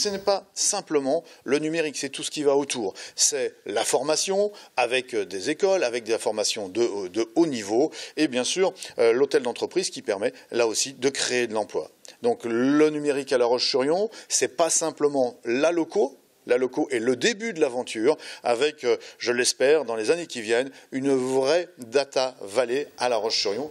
ce n'est pas simplement le numérique, c'est tout ce qui va autour. C'est la formation avec des écoles, avec des formations de haut niveau et bien sûr l'hôtel d'entreprise qui permet là aussi de créer de l'emploi. Donc le numérique à La Roche-sur-Yon, ce n'est pas simplement la loco. La loco est le début de l'aventure avec, je l'espère, dans les années qui viennent, une vraie data-vallée à La Roche-sur-Yon.